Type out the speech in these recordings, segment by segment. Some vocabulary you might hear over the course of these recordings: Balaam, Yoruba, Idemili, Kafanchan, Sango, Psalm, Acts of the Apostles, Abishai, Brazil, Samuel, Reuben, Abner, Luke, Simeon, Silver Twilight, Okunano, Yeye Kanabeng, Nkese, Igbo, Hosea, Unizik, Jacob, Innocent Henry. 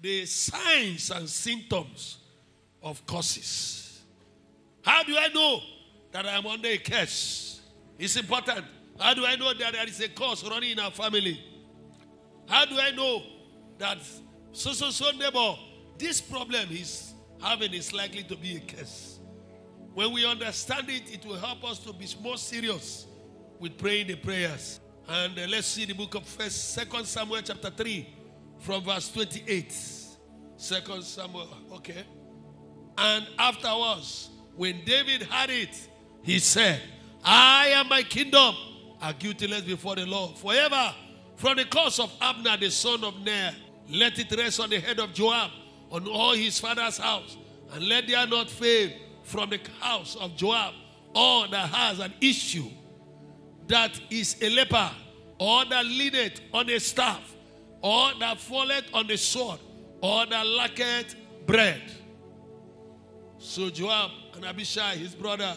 the signs and symptoms of curses. How do I know that I am under a curse? It's important. How do I know that there is a curse running in our family? How do I know that so neighbor, this problem he's having is likely to be a curse? When we understand it, it will help us to be more serious with praying the prayers. And let's see the book of 2 Samuel chapter 3 from verse 28. 2 Samuel, okay. And afterwards, when David had it, he said, I and my kingdom are guiltless before the Lord forever. From the curse of Abner, the son of Ner, let it rest on the head of Joab, on all his father's house. And let there not fail from the house of Joab all that has an issue that is a leper, or that leaneth on a staff, or that falleth on a sword, or that lacketh bread. So Joab and Abishai, his brother,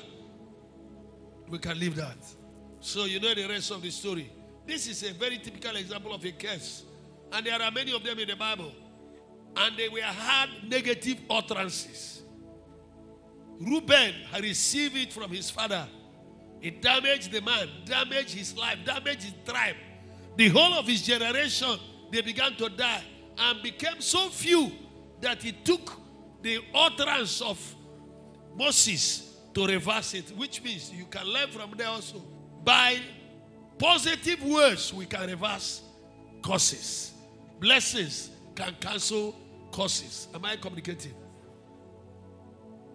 we can leave that. So you know the rest of the story. This is a very typical example of a curse. And there are many of them in the Bible. And they were had negative utterances. Reuben received it from his father. It damaged the man, damaged his life, damaged his tribe. The whole of his generation, they began to die and became so few that it took the utterance of Moses to reverse it, which means you can learn from there also. By positive words, we can reverse curses. Blessings can cancel curses. Am I communicating?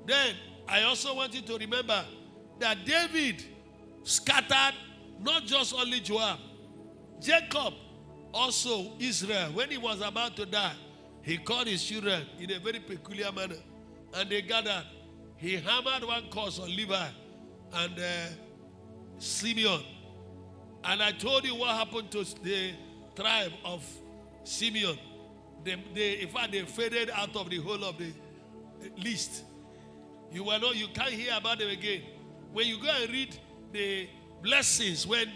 Then, I also want you to remember that David scattered not just only Joab, Jacob, also Israel. When he was about to die, he called his children in a very peculiar manner. And they gathered. He hammered one curse on Levi and Simeon. And I told you what happened to the tribe of Simeon. In fact, they faded out of the whole of the list. You can't hear about them again. When you go and read the blessings, when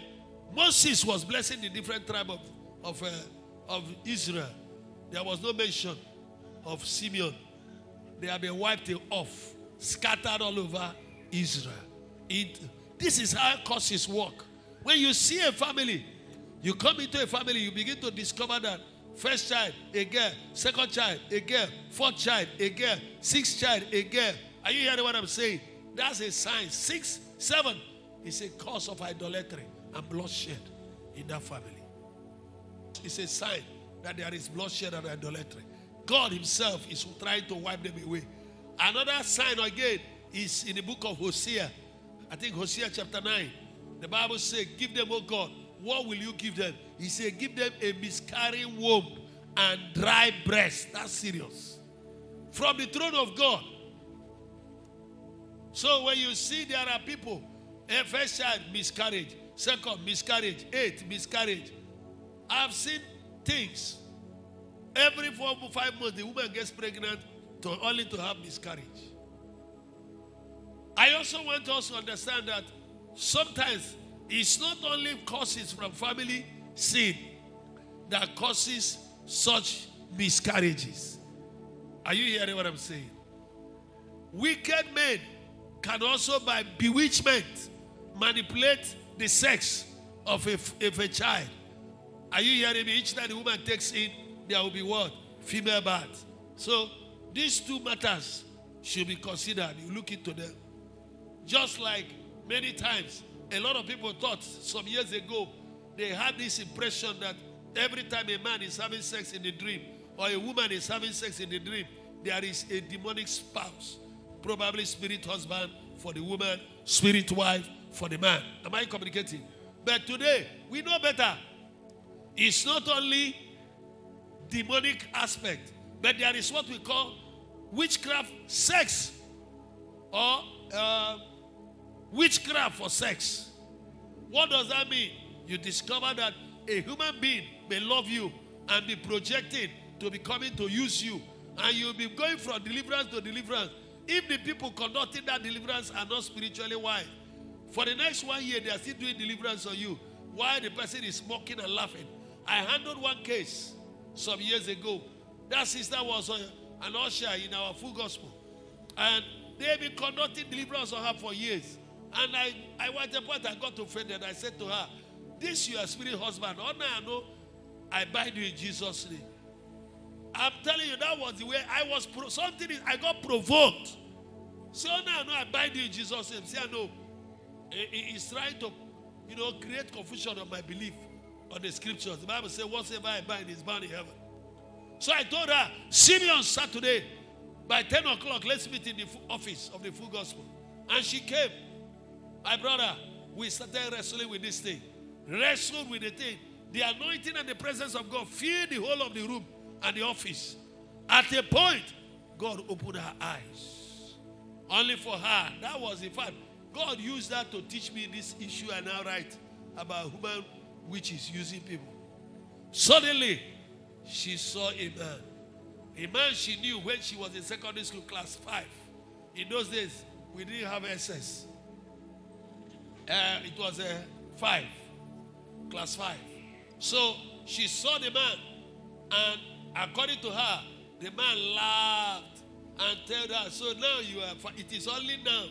Moses was blessing the different tribe of Israel, there was no mention of Simeon. They have been wiped off, scattered all over Israel. This is how curses work. When you see a family, you come into a family, you begin to discover that first child, a girl, second child, a girl, fourth child, a girl, sixth child, a girl. Are you hearing what I'm saying? That's a sign. 6, 7 is a cause of idolatry and bloodshed in that family. It's a sign that there is bloodshed and idolatry. God himself is trying to wipe them away. Another sign again is in the book of Hosea. I think Hosea chapter 9. The Bible says, give them, O God. What will you give them? He said, give them a miscarrying womb and dry breast. That's serious. From the throne of God. So when you see there are people, first child, miscarriage. Second, miscarriage. 8th, miscarriage. I've seen things. Every 4 or 5 months, the woman gets pregnant only to have miscarriage. I also want us to understand that sometimes it's not only causes from family sin that causes such miscarriages. Are you hearing what I'm saying? Wicked men can also, by bewitchment, manipulate the sex of a child. Are you hearing me? Each time the woman takes in, there will be what? Female birth. So these two matters should be considered. You look into them. Just like many times, a lot of people thought some years ago, they had this impression that every time a man is having sex in the dream or a woman is having sex in the dream, there is a demonic spouse. Probably spirit husband for the woman, spirit wife for the man. Am I communicating? But today, we know better. It's not only demonic aspect, but there is what we call witchcraft sex or witchcraft for sex. What does that mean? You discover that a human being may love you and be projected to be coming to use you, and you'll be going from deliverance to deliverance. If the people conducting that deliverance are not spiritually wise, for the next 1 year they are still doing deliverance on you while the person is mocking and laughing. I handled one case some years ago. That sister was an usher in our full gospel. And they've been conducting deliverance on her for years. And I at a point I got offended. I said to her, this your spirit husband. All now I know, I bind you in Jesus' name. I'm telling you, that was the way I was, I got provoked. Say, oh, now I know, I bind you in Jesus' name. Say, I know. He's trying to, you know, create confusion on my belief on the scriptures. The Bible says, whatsoever I bind is bound in heaven. So I told her, see me on Saturday by 10 o'clock, let's meet in the office of the full gospel. And she came. My brother, we started wrestling with this thing. Wrestled with the thing. The anointing and the presence of God filled the whole of the room and the office. At a point, God opened her eyes. Only for her. That was the fact. God used that to teach me this issue I now write about human witches using people. Suddenly, she saw a man. A man she knew when she was in secondary school, class 5. In those days, we didn't have SS. It was a 5. Class 5. So, she saw the man. And according to her, the man laughed and told her, so now you are, it is only now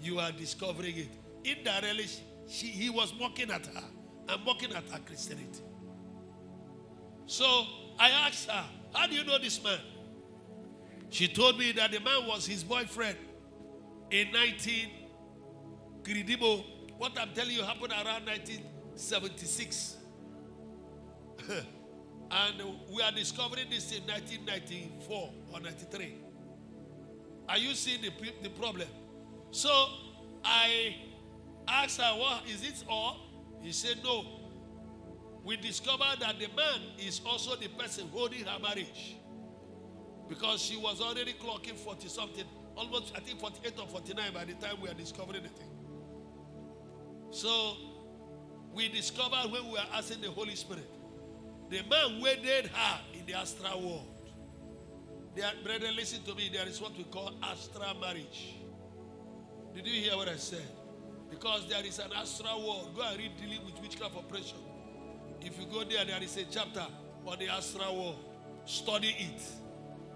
you are discovering it. Indirectly, he was mocking at her and mocking at her Christianity. So I asked her, how do you know this man? She told me that the man was his boyfriend in 19 Credible. What I'm telling you happened around 1976. And we are discovering this in 1994 or 93. Are you seeing the problem? So I asked her, well, is it all? He said, no. We discovered that the man is also the person holding her marriage. Because she was already clocking 40-something, almost, I think, 48 or 49 by the time we are discovering the thing. So we discovered when we were asking the Holy Spirit, the man wedded her in the astral world. Brethren, listen to me. There is what we call astral marriage. Did you hear what I said? Because there is an astral world. Go and read dealing with witchcraft oppression. If you go there, there is a chapter on the astral world. Study it.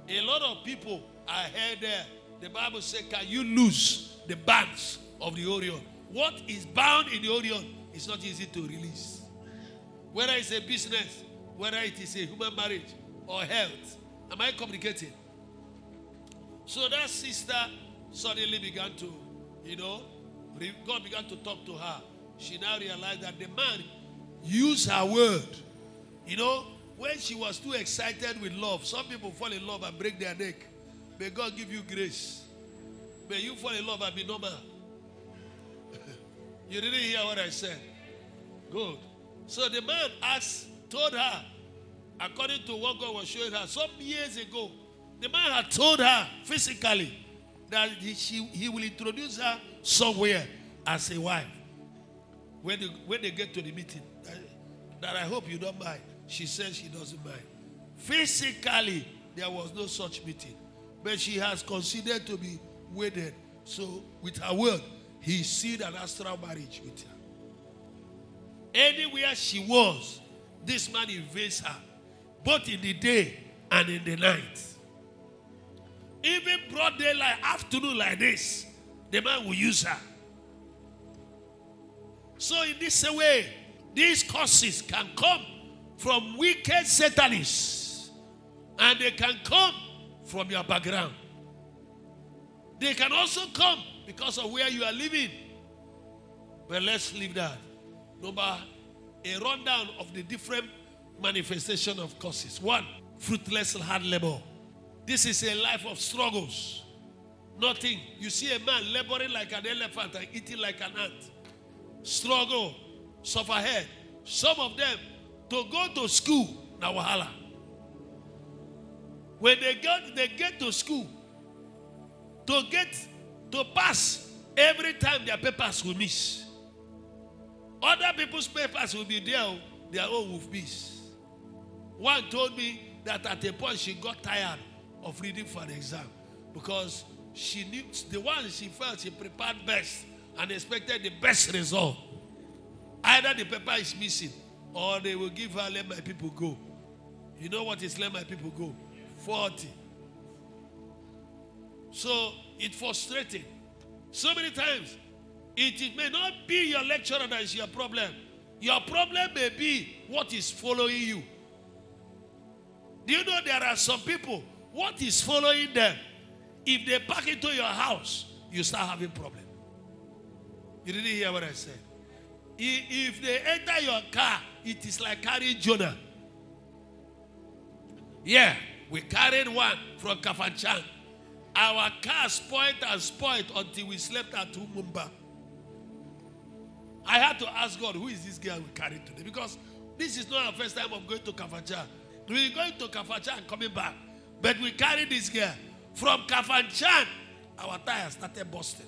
A lot of people are here there. The Bible says, can you loose the bands of the Orion? What is bound in the Orion is not easy to release. Whether it's a business, whether it is a human marriage or health. Am I complicating? So that sister suddenly began to, you know, God began to talk to her. She now realized that the man used her word. You know, when she was too excited with love, some people fall in love and break their neck. May God give you grace. May you fall in love and be normal. You didn't hear what I said. Good. So the man told her, according to what God was showing her, some years ago, the man had told her physically that he will introduce her somewhere as a wife. When they get to the meeting, that I hope you don't mind. She says she doesn't mind. Physically, there was no such meeting. But she has considered to be wedded. So with her word, he sealed an astral marriage with her. Anywhere she was, this man invades her, both in the day and in the night. Even broad daylight, afternoon like this, the man will use her. So in this way, these curses can come from wicked Satanists, and they can come from your background. They can also come because of where you are living. But let's leave that. Number a rundown of the different manifestation of curses. 1. Fruitless hard labor. This is a life of struggles. Nothing. You see a man laboring like an elephant and eating like an ant. Struggle. Suffer head. Some of them to go to school. Na wahala. When they get to school, to pass, every time their papers will miss. Other people's papers will be there, their own will miss. One told me that at a point she got tired of reading for an exam because she knew the one she felt she prepared best and expected the best result. Either the paper is missing or they will give her let my people go. You know what is let my people go? 40. So it frustrated. So many times, it may not be your lecturer that is your problem. Your problem may be what is following you. Do you know there are some people, what is following them? If they pack into your house, you start having problem. You didn't hear what I said. If they enter your car, it is like carrying Jonah. Yeah, we carried one from Kafanchan. Our car spoiled until we slept at Umumba. I had to ask God, who is this girl we carried today? Because this is not our first time of going to Kafanchan. We're going to Kafanchan and coming back. But we carried this girl. From Kafanchan, our tire started busting.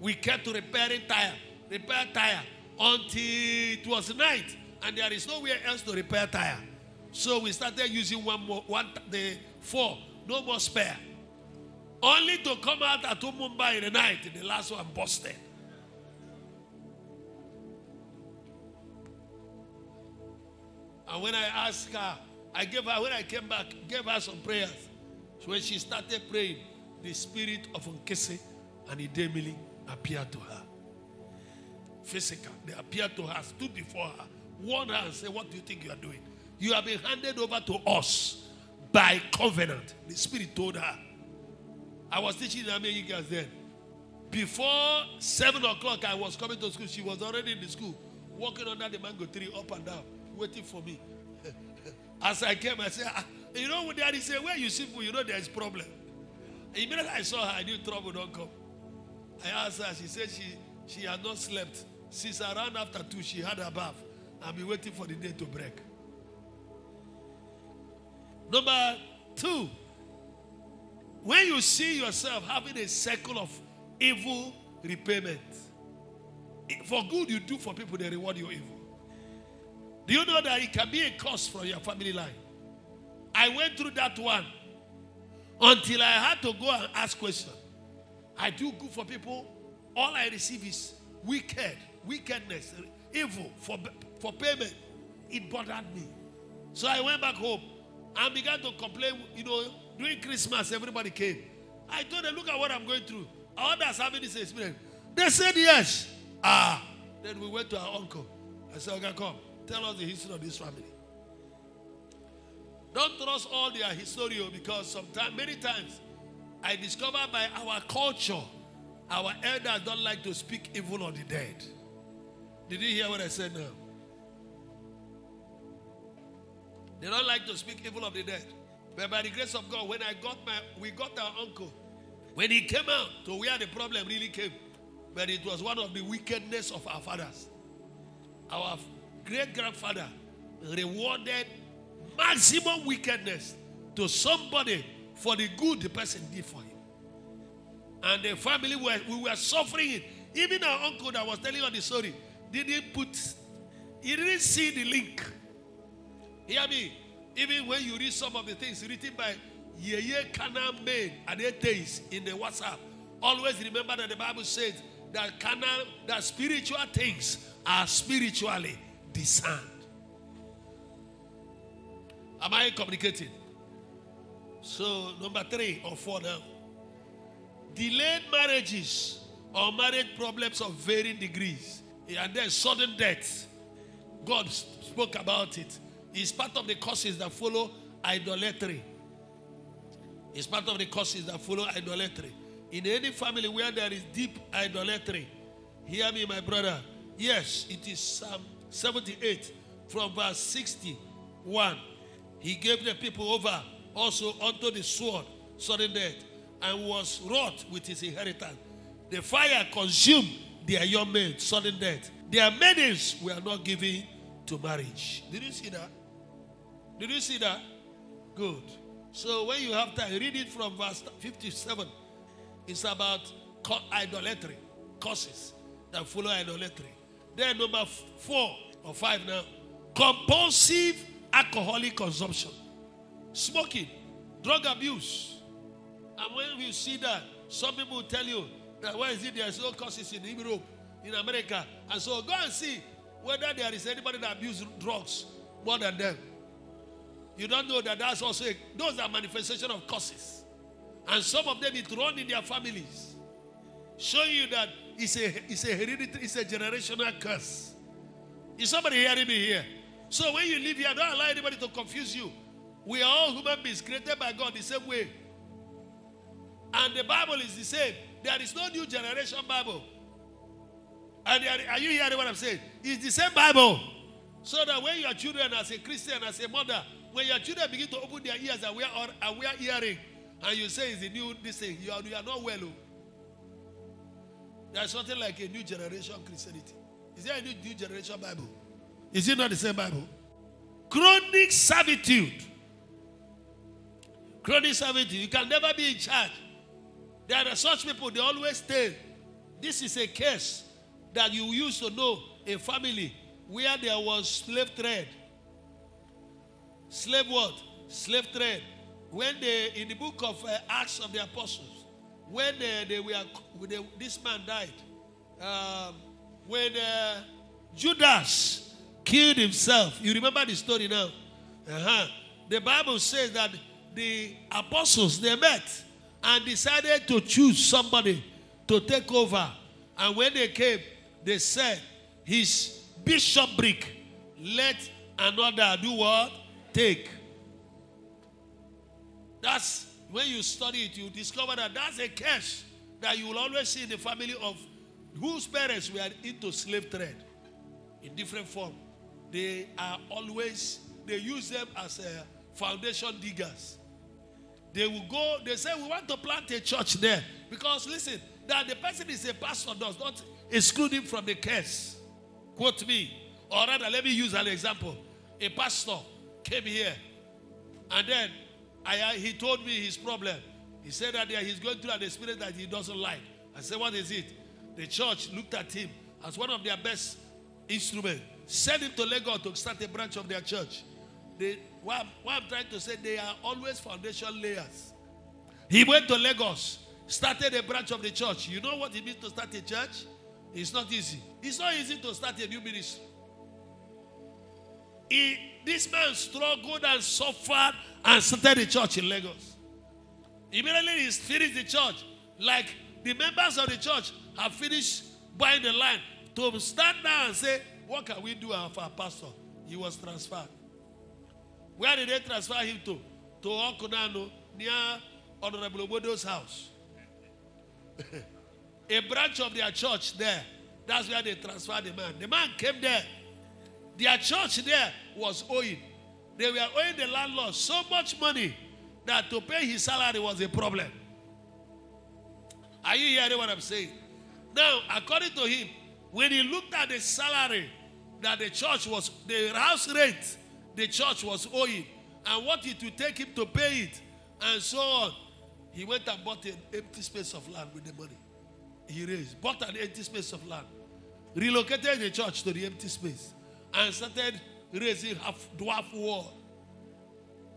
We kept repairing tire, until it was night. And there is nowhere else to repair tire. So we started using four, no more spare. Only to come out at Umumba in the night, the last one busted. And when I asked her, when I came back, gave her some prayers. So when she started praying, the spirit of Nkese and Idemili appeared to her. Physical, they appeared to her, stood before her, warned her and said, what do you think you are doing? You have been handed over to us by covenant. The spirit told her. I was teaching the Amayigas then. Before 7 o'clock, I was coming to school. She was already in the school, walking under the mango tree up and down, waiting for me. As I came, I said, you know what daddy said? Where you see food, you know there is problem. Immediately I saw her, I knew trouble don't come. I asked her, she said she had not slept. Since around after 2, she had her bath. I've been waiting for the day to break. Number 2, when you see yourself having a cycle of evil repayment, for good you do for people, they reward your evil. Do you know that it can be a curse from your family line? I went through that one until I had to go and ask questions. I do good for people. All I receive is wickedness, evil for payment. It bothered me. So I went back home and began to complain. You know, during Christmas, everybody came. I told them, look at what I'm going through. Others having this experience. They said yes. Then we went to our uncle. I said, okay, come. Tell us the history of this family. Don't trust all their history, because sometimes, many times, I discover by our culture, our elders don't like to speak evil on the dead. Did you hear what I said now? They don't like to speak evil of the dead. But by the grace of God, when we got our uncle, when he came out to where the problem really came, but it was one of the wickedness of our fathers. Our great-grandfather rewarded maximum wickedness to somebody for the good the person did for him. And the family, we were suffering it. Even our uncle that was telling us the story, he didn't see the link. Hear me? Even when you read some of the things written by Yeye Kanabeng and atheists in the WhatsApp, always remember that the Bible says that spiritual things are spiritually discerned. Am I communicating? So, number 3 or 4 now. Delayed marriages or marriage problems of varying degrees. And then sudden death. God spoke about it. It's part of the causes that follow idolatry. It's part of the causes that follow idolatry. In any family where there is deep idolatry, hear me, my brother. Yes, it is Psalm 78 from verse 61. He gave the people over also unto the sword, sudden death, and was wrought with his inheritance. The fire consumed their young men, sudden death. Their maidens were not given to marriage. Did you see that? Did you see that? Good. So when you have time, read it from verse 57. It's about idolatry, causes that follow idolatry. Then number 4 or 5 now. Compulsive alcoholic consumption. Smoking, drug abuse. And when you see that, some people will tell you that why is it there is no causes in Europe, in America. And so go and see whether there is anybody that abuses drugs more than them. You don't know that that's also those are manifestation of curses. And some of them it run in their families. Showing you that it's a hereditary, it's a generational curse. Is somebody hearing me here? So when you live here, don't allow anybody to confuse you. We are all human beings created by God the same way. And the Bible is the same. There is no new generation Bible. And are you hearing what I'm saying? It's the same Bible. So that when your children, as a Christian, as a mother, when your children begin to open their ears and we are hearing, and you say it's a new this thing, you are not well. There's nothing like a new generation Christianity. Is there a new generation Bible? Is it not the same Bible? Chronic servitude. Chronic servitude. You can never be in charge. There are such people, they always stay. This is a case that you used to know a family where there was slave trade. Slave what? Slave trade. When they, in the book of Acts of the Apostles, when this man died, when Judas killed himself, you remember the story now? The Bible says that the apostles, they met and decided to choose somebody to take over. And when they came, they said, his bishopric, let another do what? Take. That's when you study it, you discover that that's a curse that you will always see in the family of whose parents were into slave trade in different form. They are always, they use them as a foundation diggers. They will go, they say, we want to plant a church there. Because listen, that the person is a pastor does not exclude him from the curse. Quote me, or rather, let me use an example. A pastor came here, and then he told me his problem. He said that he's going through an experience that he doesn't like. I said, what is it? The church looked at him as one of their best instruments. Send him to Lagos to start a branch of their church. What I'm trying to say, they are always foundation layers. He went to Lagos, started a branch of the church. You know what it means to start a church? It's not easy. It's not easy to start a new ministry. This man struggled and suffered and started a church in Lagos. Immediately he finished the church. Like the members of the church have finished buying the land. To stand down and say, what can we do for our pastor? He was transferred. Where did they transfer him to? To Okunano, near Honorable Obodo's house. A branch of their church there. That's where they transferred the man. The man came there. Their church there was owing. They were owing the landlord so much money that to pay his salary was a problem. Are you hearing what I'm saying? Now, according to him, when he looked at the salary that the church was, the house rent the church was owing, and what it would take him to pay it, and so on, he went and bought an empty space of land with the money he raised. Bought an empty space of land, relocated the church to the empty space, and started raising a dwarf wall.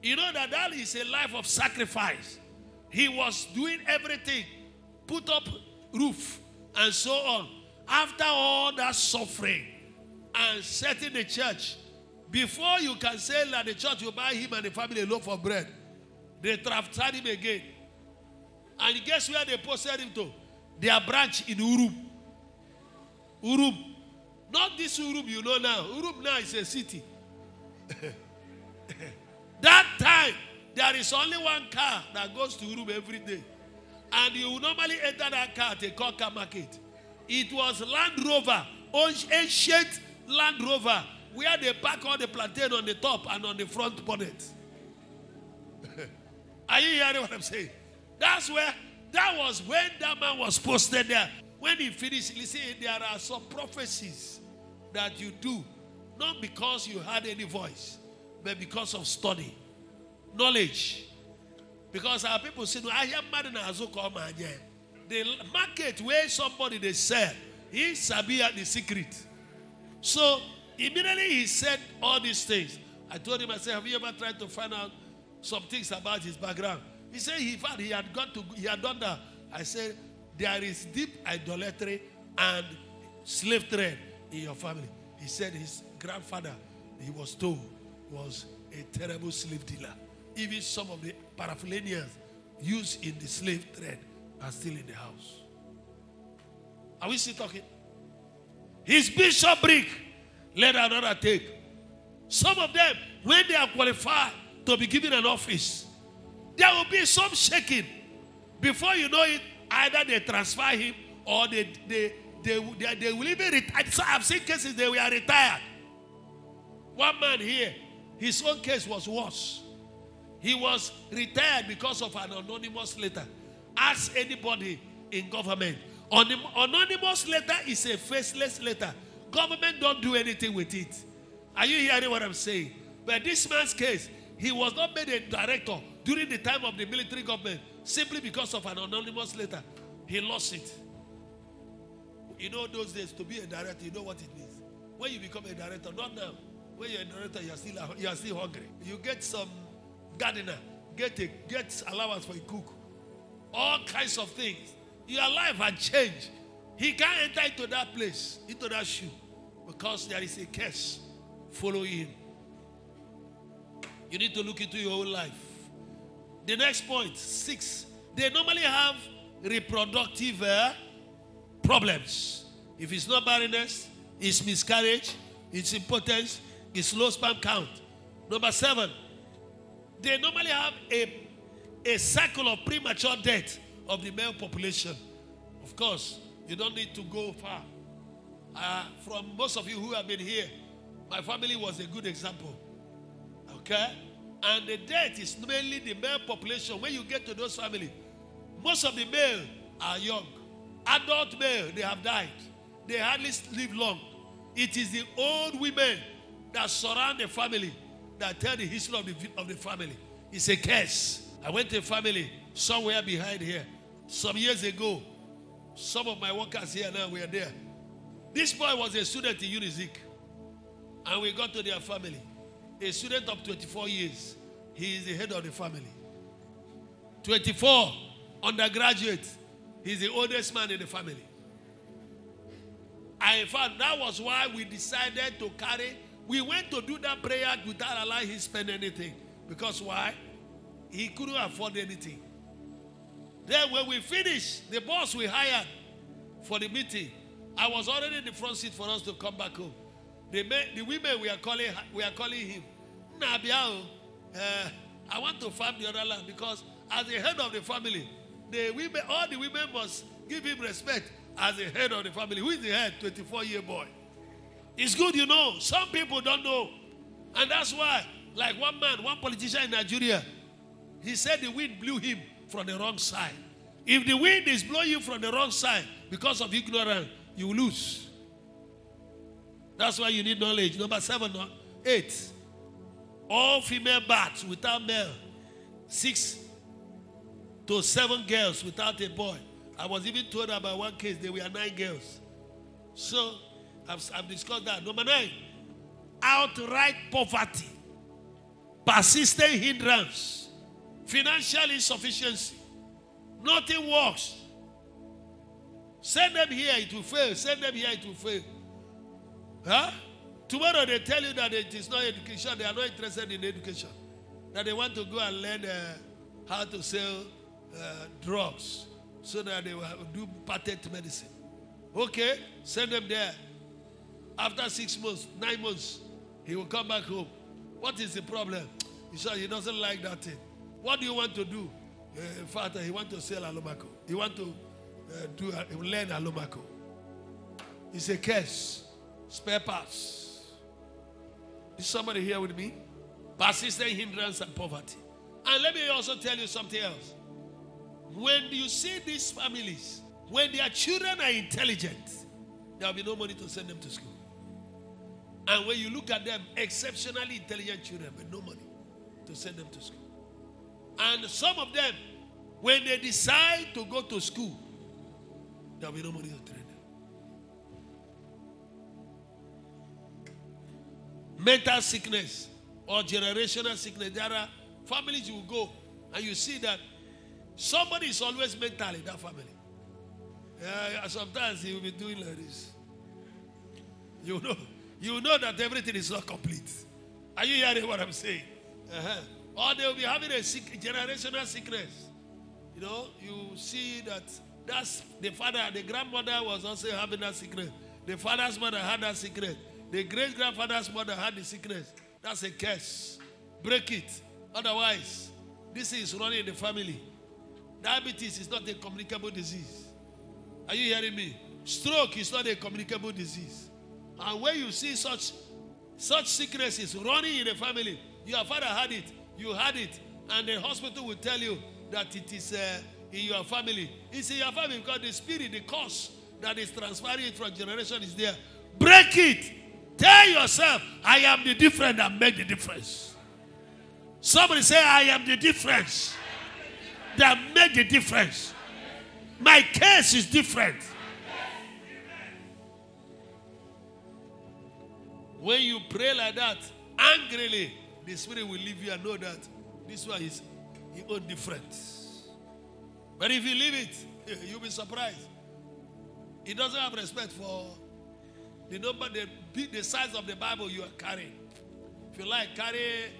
You know that is a life of sacrifice. He was doing everything, put up roof, and so on. After all that suffering and setting the church, before you can say that the church will buy him and the family a loaf of bread, they drafted him again. And guess where they posted him to? Their branch in Urub. Urub. Not this Urub you know now. Urub now is a city. That time, there is only one car that goes to Urub every day. And you normally enter that car at a car market. It was Land Rover, ancient Land Rover, where they pack all the plantain on the top and on the front bonnet. Are you hearing what I'm saying? That was when that man was posted there. When he finished, listen, there are some prophecies that you do, not because you had any voice, but because of study, knowledge. Because our people say, I am mad in Azuko Manja. The market where somebody they sell, he sabia the secret. So immediately he said all these things. I told him, I said, have you ever tried to find out some things about his background? He said he had done that. I said, there is deep idolatry and slave trade in your family. He said his grandfather, he was told, was a terrible slave dealer. Even some of the paraphernalias used in the slave trade are still in the house. Are we still talking? His bishopric, let another take. Some of them, when they are qualified to be given an office, there will be some shaking. Before you know it, either they transfer him or they will even retire. So I've seen cases they were retired. One man here, his own case was worse. He was retired because of an anonymous letter. Ask anybody in government. Anonymous letter is a faceless letter. Government don't do anything with it. Are you hearing what I'm saying? But this man's case, he was not made a director during the time of the military government simply because of an anonymous letter. He lost it. You know those days, to be a director, you know what it means. When you become a director, not now. When you're a director, you are still hungry. You get some gardener, get allowance for a cook. All kinds of things. Your life had changed. He can't enter into that place, into that shoe, because there is a curse following him. You need to look into your own life. The next point, 6. They normally have reproductive problems. If it's not barrenness, it's miscarriage, it's impotence, it's low sperm count. Number 7, they normally have a cycle of premature death of the male population. Of course, you don't need to go far. From most of you who have been here, my family was a good example. Okay? And the death is mainly the male population. When you get to those families, most of the male are young. Adult male, they have died. They hardly live long. It is the old women that surround the family that tell the history of the family. It's a curse. I went to a family somewhere behind here some years ago. Some of my workers here now were there. This boy was a student in Unizik. And we got to their family. A student of 24 years. He is the head of the family. 24, undergraduate. He's the oldest man in the family. And in fact, that was why we decided to carry. We went to do that prayer without allowing him to spend anything. Because why? He couldn't afford anything. Then when we finished, the boss we hired for the meeting, I was already in the front seat for us to come back home. The women we are calling him, I want to farm the other land, because as the head of the family, all the women must give him respect as the head of the family. Who is the head? 24-year boy. It's good, you know. Some people don't know. And that's why, like one man, one politician in Nigeria, he said the wind blew him from the wrong side. If the wind is blowing you from the wrong side because of ignorance, you lose. That's why you need knowledge. Number 7, 8. All female births without male. 6 to 7 girls without a boy. I was even told about one case, there were 9 girls. So, I've discussed that. Number 9. Outright poverty. Persistent hindrance. Financial insufficiency. Nothing works. Send them here, it will fail. Send them here, it will fail. Huh? Tomorrow they tell you that it is not education. They are not interested in education. That they want to go and learn how to sell drugs so that they will do patent medicine. Okay, send them there. After 6 months, 9 months, he will come back home. What is the problem? He doesn't like that thing. What do you want to do? In fact, he wants to sell alumako. He wants to learn alumako. It's a curse. Spare parts. Is somebody here with me? Persistent hindrance and poverty. And let me also tell you something else. When you see these families, when their children are intelligent, there will be no money to send them to school. And when you look at them, exceptionally intelligent children, but no money to send them to school. And some of them, when they decide to go to school, there will be no money to train them. Mental sickness or generational sickness. There are families you go and you see that somebody is always mental in that family. Sometimes he will be doing like this. You know that everything is not complete. Are you hearing what I'm saying? Or they'll be having a generational sickness. You know, you see that that's the father, the grandmother was also having that sickness. The father's mother had that sickness. The great-grandfather's mother had the sickness. That's a curse. Break it. Otherwise, this is running in the family. Diabetes is not a communicable disease. Are you hearing me? Stroke is not a communicable disease. And when you see such sicknesses running in the family, your father had it, you had it, and the hospital will tell you that it is in your family. It's in your family because the spirit, the cause that is transferring from generation is there. Break it. Tell yourself, I am the difference and make the difference. Somebody say, I am the difference that make the difference. My case is different. When you pray like that, angrily, the spirit will leave you and know that this one is your own difference. But if you leave it, you'll be surprised. It doesn't have respect for the number, the size of the Bible you are carrying. If you like, carry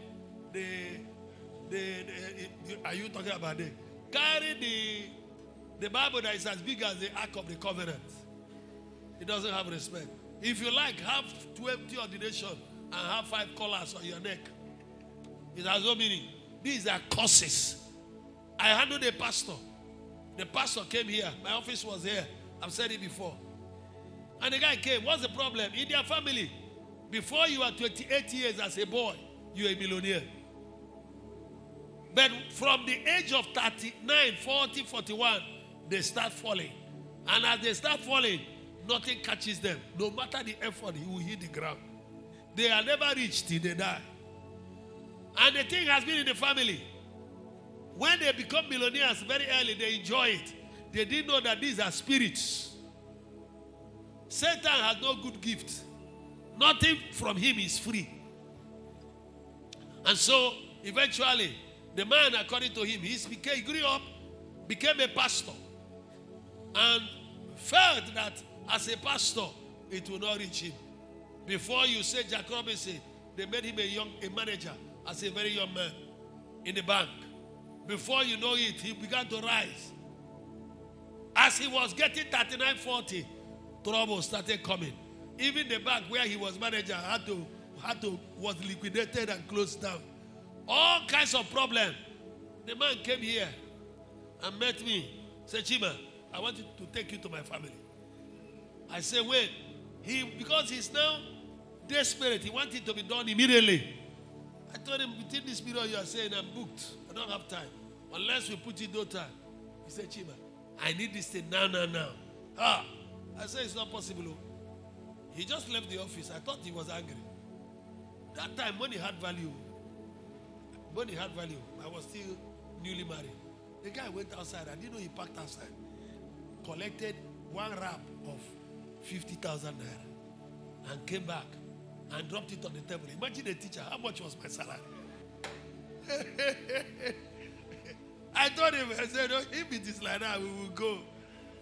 are you talking about it? Carry the Bible that is as big as the Ark of the Covenant. It doesn't have respect. If you like, have 20 ordination and have 5 collars on your neck. It has no meaning. These are curses. I handled a pastor. The pastor came here. My office was here. I've said it before. And the guy came. What's the problem? In their family, before you are 28 years as a boy, you are a millionaire. But from the age of 39, 40, 41, they start falling. And as they start falling, nothing catches them. No matter the effort, you will hit the ground. They are never reached till they die. And the thing has been in the family. When they become millionaires very early, they enjoy it. They didn't know that these are spirits. Satan has no good gift. Nothing from him is free. And so, eventually, the man, according to him, he grew up, became a pastor, and felt that as a pastor, it will not reach him. Before you say Jack Robinson, they made him a manager as a very young man in the bank. Before you know it, he began to rise. As he was getting 39, 40, trouble started coming. Even the bank where he was manager was liquidated and closed down. All kinds of problems. The man came here and met me. Said, Chima, I want to take you to my family. I said, wait. Because he's now desperate, he wanted it to be done immediately. I told him, within this period you are saying, I'm booked. I don't have time. Unless we put it no time. He said, Chima, I need this thing now. Ah, I said, it's not possible. He just left the office. I thought he was angry. That time, money had value. I was still newly married. The guy went outside. I didn't know he parked outside. Collected one wrap of 50,000 naira and came back and dropped it on the table. Imagine the teacher, how much was my salary? I told him, I said, oh, if it is like that, we will go.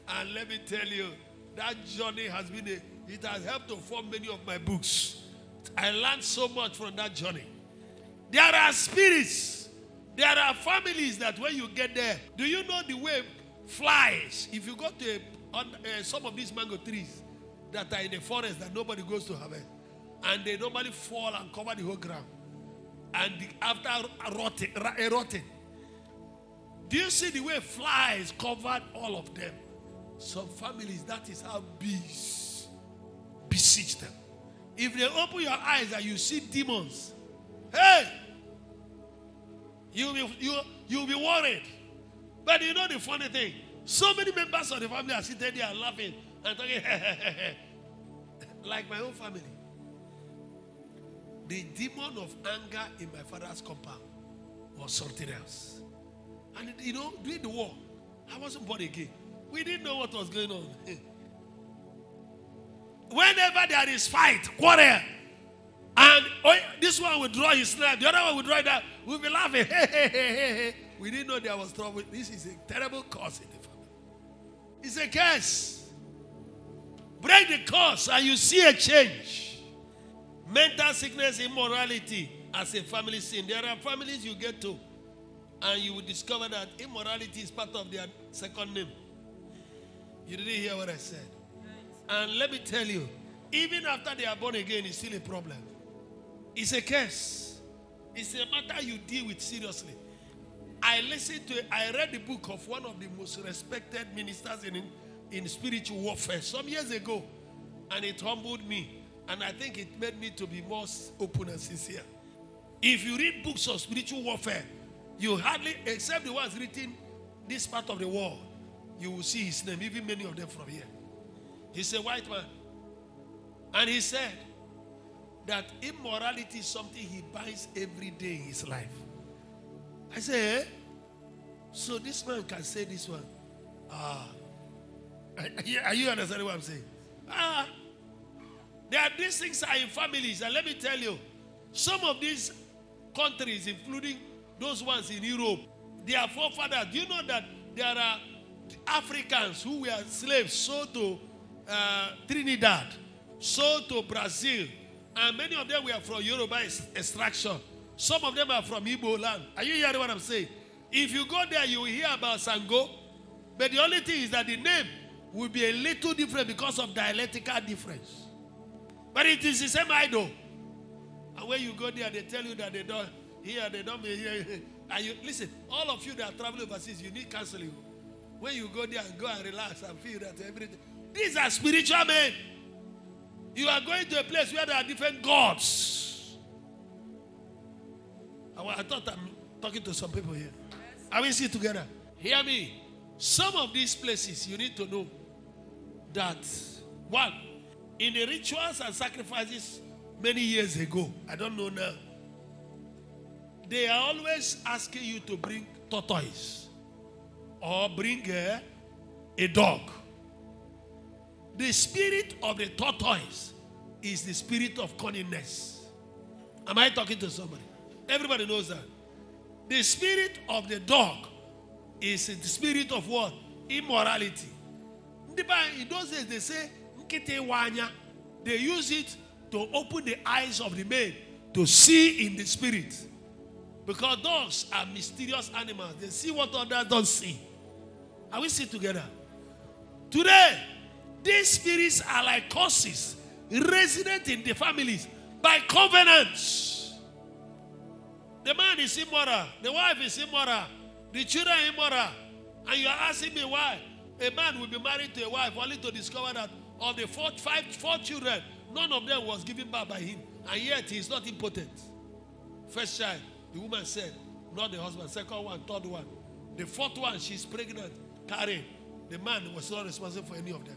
And let me tell you, that journey has been it has helped to form many of my books. I learned so much from that journey. There are spirits. There are families that when you get there, do you know the way flies? If you go to some of these mango trees that are in the forest that nobody goes to harvest, and they normally fall and cover the whole ground, and after rotting, do you see the way flies covered all of them? Some families, that is how bees besiege them. If they open your eyes and you see demons, hey, you'll be worried. But you know the funny thing? So many members of the family are sitting there laughing and talking, like my own family. The demon of anger in my father's compound was something else. And you know, during the war, I wasn't born again. We didn't know what was going on. Whenever there is fight, quarrel, and this one will draw his knife, the other one will draw it out, we'll be laughing. We didn't know there was trouble. This is a terrible curse in the family. It's a curse. Break the curse and you see a change. Mental sickness, immorality, as a family sin. There are families you get to, and you will discover that immorality is part of their second name. You didn't hear what I said. And let me tell you, even after they are born again, it's still a problem. It's a curse. It's a matter you deal with seriously. I listened to it. I read the book of one of the most respected ministers in spiritual warfare some years ago, and it humbled me. And I think it made me to be more open and sincere. If you read books of spiritual warfare, you hardly, except the ones written this part of the world, you will see his name, even many of them from here. He's a white man. And he said that immorality is something he buys every day in his life. I say, eh? So this man can say this one. Ah. Are you understanding what I'm saying? Ah. There are these things are in families. And let me tell you, some of these countries, including those ones in Europe, their forefathers, do you know that there are Africans who were slaves sold to Trinidad, sold to Brazil, and many of them were from Yoruba extraction. Some of them are from Igbo land. Are you hearing what I'm saying? If you go there, you will hear about Sango, but the only thing is that the name will be a little different because of dialectical difference. But it is the same idol. And when you go there, they tell you that they don't hear, they don't hear. And you, listen, all of you that are traveling overseas, you need counseling. When you go there and go and relax and feel that everything. These are spiritual men. You are going to a place where there are different gods. I thought I'm talking to some people here. Yes. Are we see together? Hear me. Some of these places you need to know that one, in the rituals and sacrifices many years ago, I don't know now, they are always asking you to bring tortoise or bring a dog. The spirit of the tortoise is the spirit of cunningness. Am I talking to somebody? Everybody knows that. The spirit of the dog is the spirit of what? Immorality. In those days they say, they use it to open the eyes of the man to see in the spirit. Because dogs are mysterious animals. They see what others don't see. Are we see together? Today, these spirits are like curses resident in the families by covenants. The man is immoral. The wife is immoral. The children are immoral. And you are asking me why? A man will be married to a wife only to discover that of the four children, none of them was given birth by him. And yet he is not impotent. First child, the woman said, not the husband. Second one, third one. The fourth one, she's pregnant, carrying. The man was not responsible for any of them.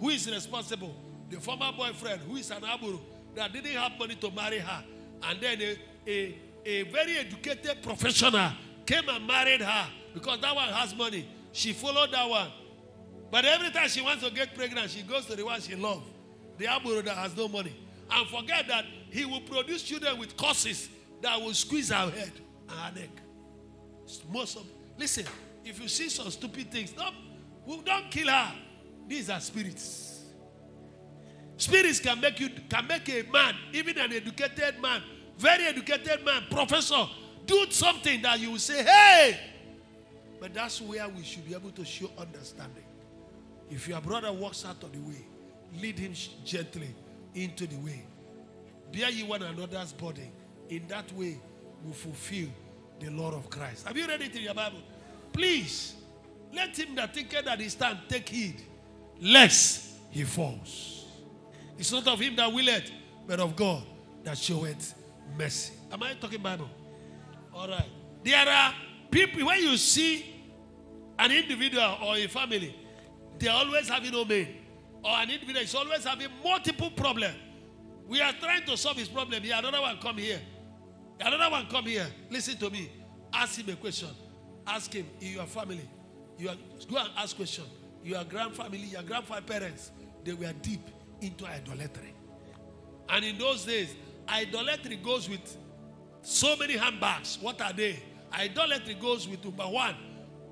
Who is responsible? The former boyfriend, who is an aburu, that didn't have money to marry her. And then a very educated professional came and married her because that one has money. She followed that one. But every time she wants to get pregnant, she goes to the one she loves, the aburu that has no money. And forget that he will produce children with curses that will squeeze her head and her neck. Listen, if you see some stupid things, don't kill her. These are spirits. Spirits can make a man, even an educated man, very educated man, professor, do something that you will say, hey! But that's where we should be able to show understanding. If your brother walks out of the way, lead him gently into the way. Bear ye one another's burden. In that way, we fulfill the law of Christ. Have you read it in your Bible? Please, let him that thinketh that he stand take heed, lest he falls. It's not of him that willeth, but of God that showeth mercy. Am I talking Bible? All right. There are people, when you see an individual or a family, they are always having omen. Or an individual is always having multiple problems. We are trying to solve his problem. Here, another one come here. Another one come here. Listen to me. Ask him a question. Ask him in your family. Go and ask questions. Your grandfamily, your grandparents, they were deep into idolatry. And in those days, idolatry goes with so many handbags. What are they? Idolatry goes with number one,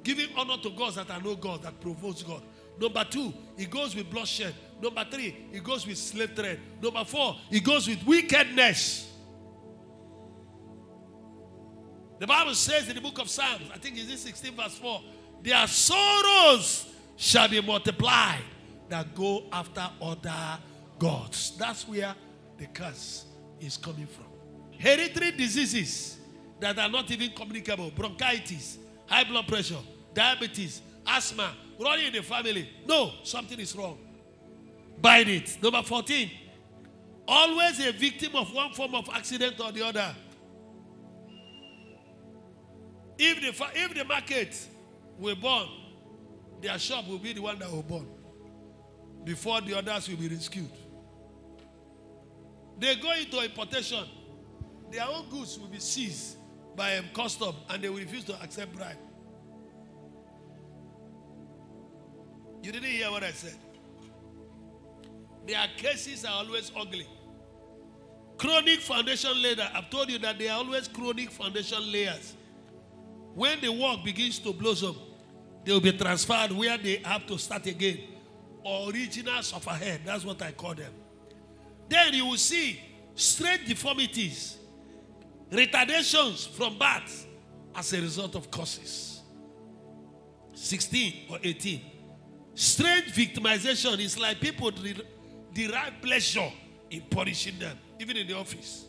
giving honor to gods that are no gods, that provokes God. Number two, it goes with bloodshed. Number three, it goes with slave trade. Number four, it goes with wickedness. The Bible says in the book of Psalms, I think it's 16 verse 4, their sorrows shall be multiplied that go after other gods. That's where the curse is coming from. Hereditary diseases that are not even communicable, bronchitis, high blood pressure, diabetes, asthma, running in the family. No, something is wrong. Bind it. Number 14, always a victim of one form of accident or the other. If the market were born, their shop will be the one that will burn before the others will be rescued. They go into importation. Their own goods will be seized by custom and they will refuse to accept bribe. You didn't hear what I said. Their cases are always ugly. Chronic foundation layers. I've told you that they are always chronic foundation layers. When the work begins to blossom, they will be transferred where they have to start again. Originals of a head. That's what I call them. Then you will see straight deformities, retardations from birth as a result of causes. 16 or 18. Strange victimization is like people derive pleasure in punishing them, even in the office.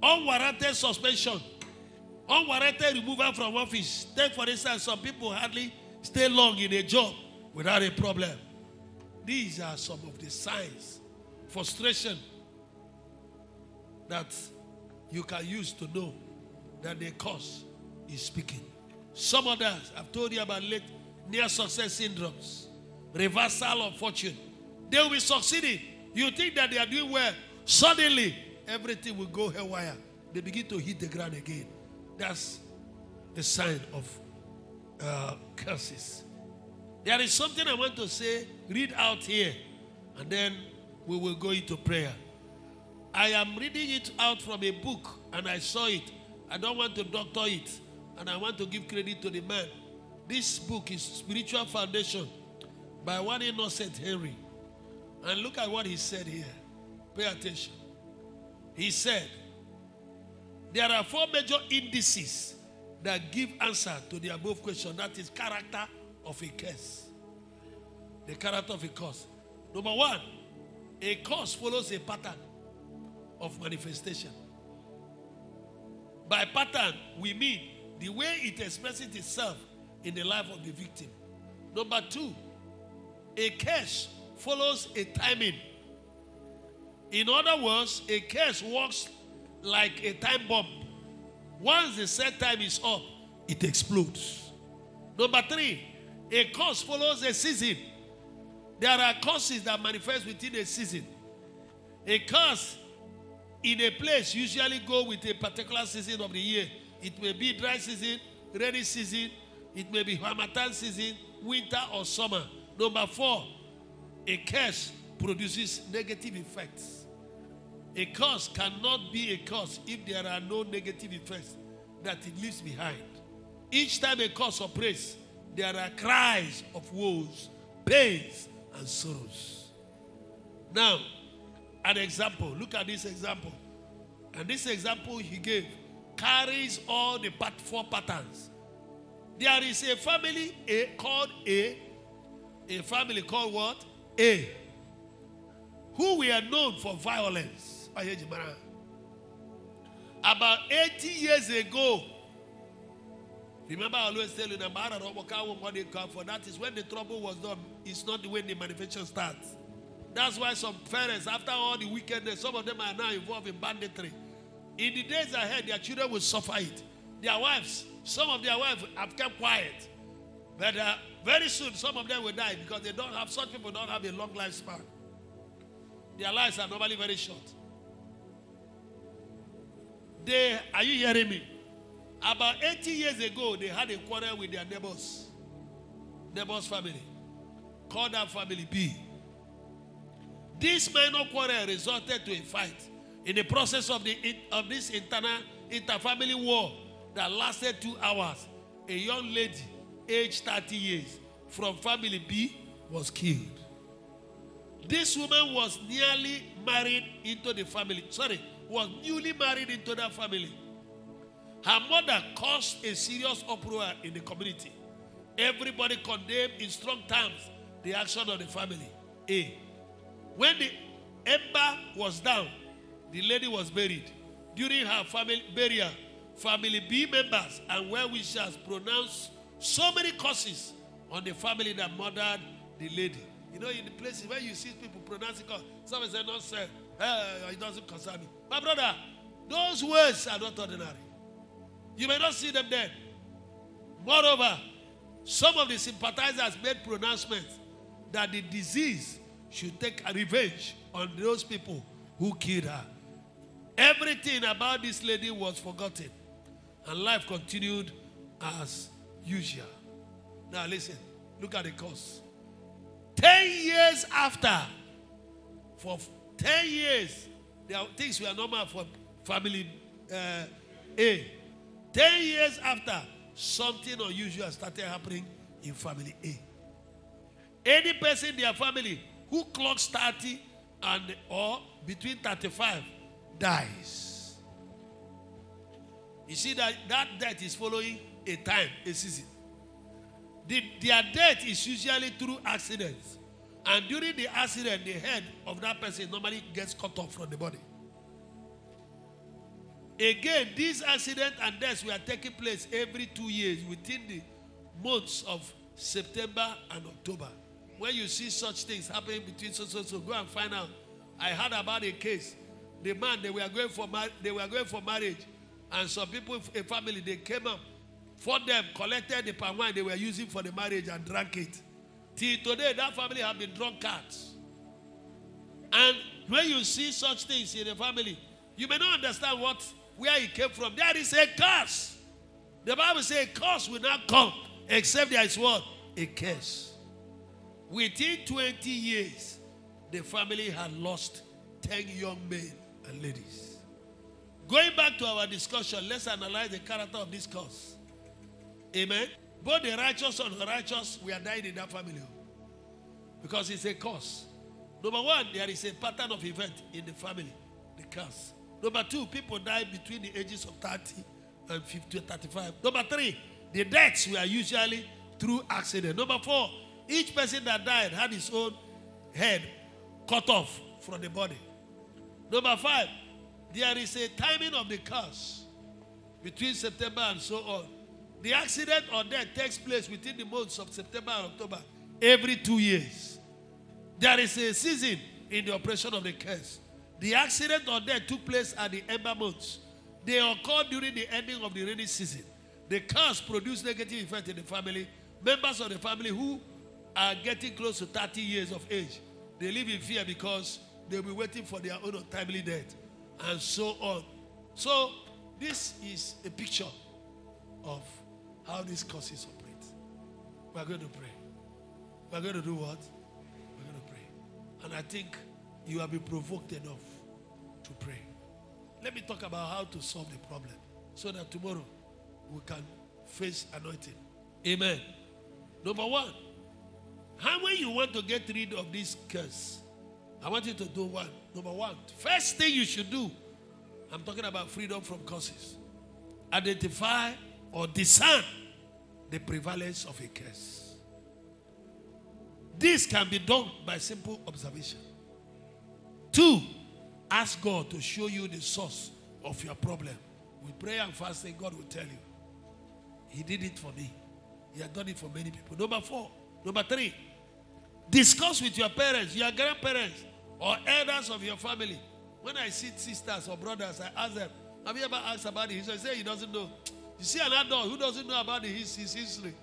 Unwarranted suspension. Unwarranted removal from office. Take, for instance, some people hardly stay long in a job without a problem. These are some of the signs, frustration, that you can use to know that the cause is speaking. Some others, I've told you about late near success syndromes, reversal of fortune. They will be succeeding. You think that they are doing well. Suddenly, everything will go haywire. They begin to hit the ground again. That's a sign of curses. There is something I want to say, read out here, and then we will go into prayer. I am reading it out from a book, and I saw it. I don't want to doctor it, and I want to give credit to the man. This book is Spiritual Foundation by one Innocent Henry. And look at what he said here. Pay attention. He said, there are four major indices that give answer to the above question. That is character of a curse. The character of a curse. Number one, a curse follows a pattern of manifestation. By pattern, we mean the way it expresses itself in the life of the victim. Number two, a curse follows a timing. In other words, a curse works like a time bomb. Once the set time is up, it explodes. Number three, a curse follows a season. There are curses that manifest within a season. A curse in a place usually goes with a particular season of the year. It may be dry season, rainy season, it may be Harmattan season, winter or summer. Number four, a curse produces negative effects. A curse cannot be a curse if there are no negative effects that it leaves behind. Each time a curse operates, there are cries of woes, pains, and sorrows. Now, an example. Look at this example. And this example he gave carries all the four patterns. There is a family called A. A family called what? A. Who were known for violence. About 80 years ago, remember I always tell you that is when the trouble was done. It's not when the manifestation starts. That's why some parents, after all the wickedness, some of them are now involved in banditry. In the days ahead, their children will suffer it. Their wives, some of their wives have kept quiet. But very soon, some of them will die because they don't have, such people don't have a long lifespan. Their lives are normally very short. Are you hearing me? About 80 years ago, they had a quarrel with their neighbors. Neighbor's family. Called that family B. This minor quarrel resulted to a fight. In the process of this inter-family war that lasted 2 hours, a young lady, aged 30 years, from family B, was killed. This woman was nearly married into the family. Sorry, was newly married into that family. Her mother caused a serious uproar in the community. Everybody condemned in strong terms the action of the family. A. When the ember was down, the lady was buried. During her family burial, family B members and well-wishers pronounced so many curses on the family that murdered the lady. You know, in the places where you see people pronouncing curses, somebody says, "No, sir, it doesn't concern me." My brother, those words are not ordinary. You may not see them there. Moreover, some of the sympathizers made pronouncements that the disease should take revenge on those people who killed her. Everything about this lady was forgotten, and life continued as usual. Now listen, look at the cause. 10 years after, for 10 years, there are things were normal for family A. 10 years after, something unusual started happening in family A. Any person in their family who clocks 30 and or between 35 dies. You see that death is following a time, a season. Their death is usually through accidents. And during the accident, the head of that person normally gets cut off from the body. Again, these accidents and deaths were taking place every 2 years within the months of September and October. When you see such things happening between so, go and find out. I heard about a case. The man, they were going for marriage, and some people, a family, they came up for them, collected the palm wine they were using for the marriage and drank it. Till today, that family have been drunkards. And when you see such things in a family, you may not understand where it came from. There is a curse. The Bible says a curse will not come except there is what? A curse. Within 20 years, the family had lost 10 young men and ladies. Going back to our discussion, let's analyze the character of this curse. Amen. Both the righteous and unrighteous, we are dying in that family. Because it's a curse. Number one, there is a pattern of event in the family, the curse. Number two, people die between the ages of 30 and 50 and 35. Number three, the deaths were usually through accident. Number four, each person that died had his own head cut off from the body. Number five, there is a timing of the curse between September and so on. The accident or death takes place within the months of September and October every 2 years. There is a season in the operation of the curse. The accident or death took place at the ember months. They occurred during the ending of the rainy season. The curse produced negative effect in the family. Members of the family who are getting close to 30 years of age, they live in fear because they'll be waiting for their own untimely death, and so on. So this is a picture of how these curses operate. We're going to pray. We're going to do what? We're going to pray. And I think you have been provoked enough to pray. Let me talk about how to solve the problem so that tomorrow we can face anointing. Amen. Number one, how when you want to get rid of this curse, I want you to do one. Number one, first thing you should do, I'm talking about freedom from curses. Identify or discern the prevalence of a curse. This can be done by simple observation. Two, ask God to show you the source of your problem. With prayer and fasting, God will tell you. He did it for me. He had done it for many people. Number three, discuss with your parents, your grandparents, or elders of your family. When I see sisters or brothers, I ask them, have you ever asked about the history? They say he doesn't know. You see an adult who doesn't know about his history.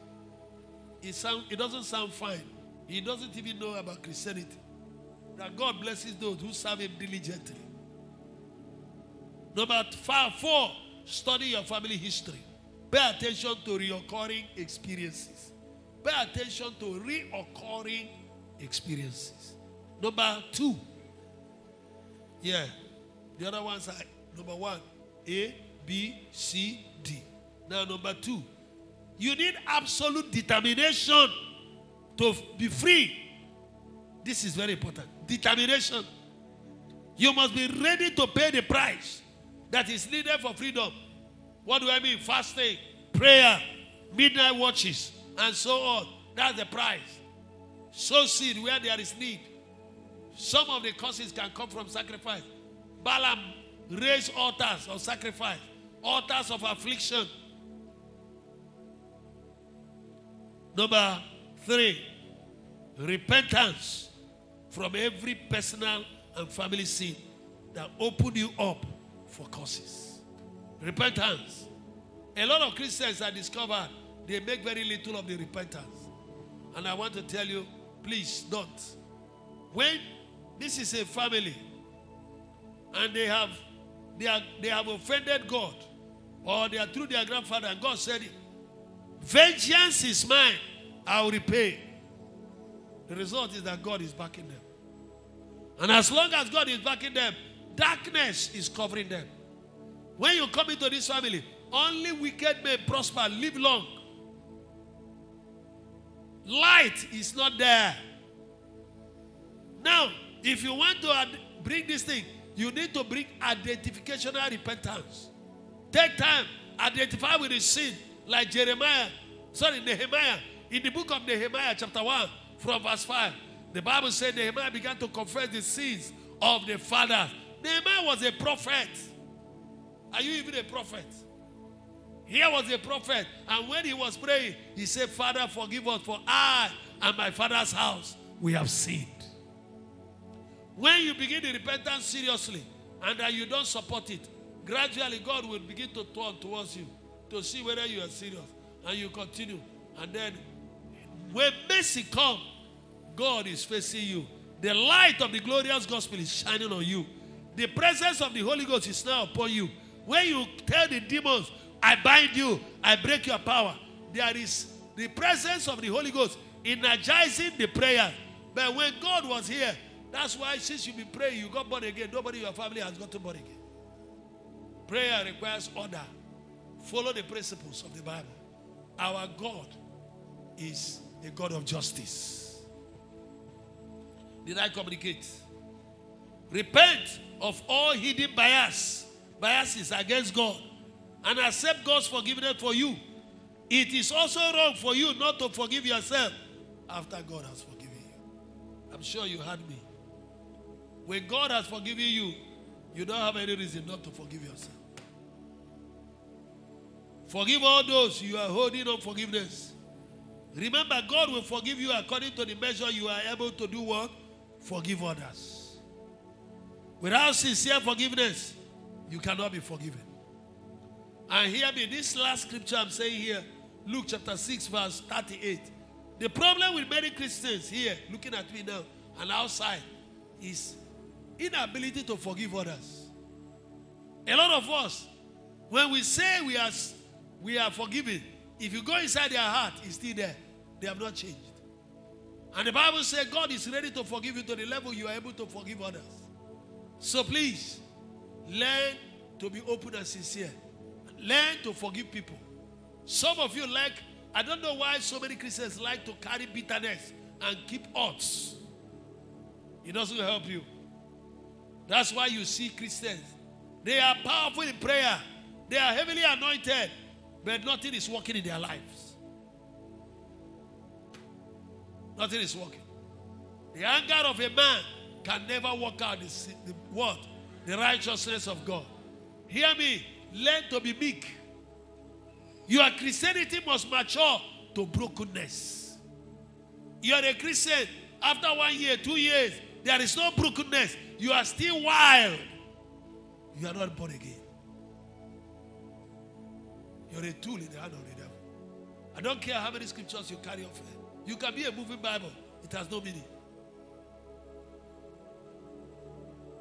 It doesn't sound fine. He doesn't even know about Christianity. That God blesses those who serve him diligently. Number four, study your family history. Pay attention to reoccurring experiences. Pay attention to reoccurring experiences. Number two. Yeah. The other ones are number one, A, B, C, D. Now number two. You need absolute determination to be free. This is very important. Determination. You must be ready to pay the price that is needed for freedom. What do I mean? Fasting, prayer, midnight watches, and so on. That's the price. Sow seed where there is need. Some of the causes can come from sacrifice. Balaam raised altars of sacrifice, altars of affliction. Number 3, repentance from every personal and family sin that opened you up for causes. Repentance. A lot of Christians are discovered, they make very little of the repentance. And I want to tell you, please don't. When this is a family and they have offended God, or they are through their grandfather, and God said, vengeance is mine, I will repay. The result is that God is backing them. And as long as God is backing them, darkness is covering them. When you come into this family, only wicked men prosper, live long. Light is not there. Now, if you want to bring this thing, you need to bring identificational repentance. Take time, identify with the sin, like Nehemiah. In the book of Nehemiah, chapter 1, from verse 5, the Bible said Nehemiah began to confess the sins of the fathers. Nehemiah was a prophet. Are you even a prophet? Here was a prophet, and when he was praying, he said, Father, forgive us, for I and my father's house, we have sinned. When you begin the repentance seriously, and that you don't support it, gradually God will begin to turn towards you to see whether you are serious, and you continue. And then, when mercy comes, God is facing you. The light of the glorious gospel is shining on you. The presence of the Holy Ghost is now upon you. When you tell the demons, I bind you, I break your power, there is the presence of the Holy Ghost energizing the prayer. But when God was here, that's why since you've been praying, you got born again. Nobody in your family has gotten born again. Prayer requires order. Follow the principles of the Bible. Our God is a God of justice. Did I communicate? Repent of all hidden bias. Biases against God. And accept God's forgiveness for you. It is also wrong for you not to forgive yourself after God has forgiven you. I'm sure you heard me. When God has forgiven you, you don't have any reason not to forgive yourself. Forgive all those you are holding on forgiveness. Remember, God will forgive you according to the measure you are able to do what? Forgive others. Without sincere forgiveness, you cannot be forgiven. And hear me, this last scripture I'm saying here, Luke chapter 6 verse 38. The problem with many Christians here, looking at me now and outside, is inability to forgive others. A lot of us, when we say we are forgiven, if you go inside their heart, it's still there. They have not changed. And the Bible says God is ready to forgive you to the level you are able to forgive others. So please, learn to be open and sincere. Learn to forgive people. Some of you like, I don't know why so many Christians like to carry bitterness and keep odds. It doesn't help you. That's why you see Christians. They are powerful in prayer. They are heavily anointed. But nothing is working in their lives. Nothing is working. The anger of a man can never work out the righteousness of God. Hear me. Learn to be meek. Your Christianity must mature to brokenness. You are a Christian. After 1 year, 2 years, there is no brokenness. You are still wild. You are not born again. You are a tool in the hand of the devil. I don't care how many scriptures you carry off. You can be a moving Bible. It has no meaning.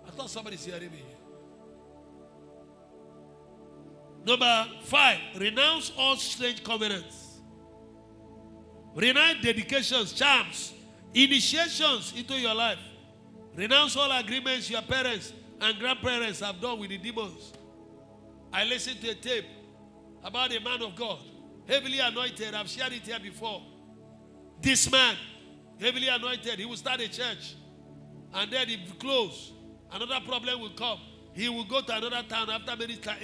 I thought somebody's hearing me. Number 5, renounce all strange covenants. Renounce dedications, charms, initiations into your life. Renounce all agreements your parents and grandparents have done with the demons. I listened to a tape about a man of God, heavily anointed. I've shared it here before. This man, heavily anointed, he will start a church and then he will close. Another problem will come. He will go to another town after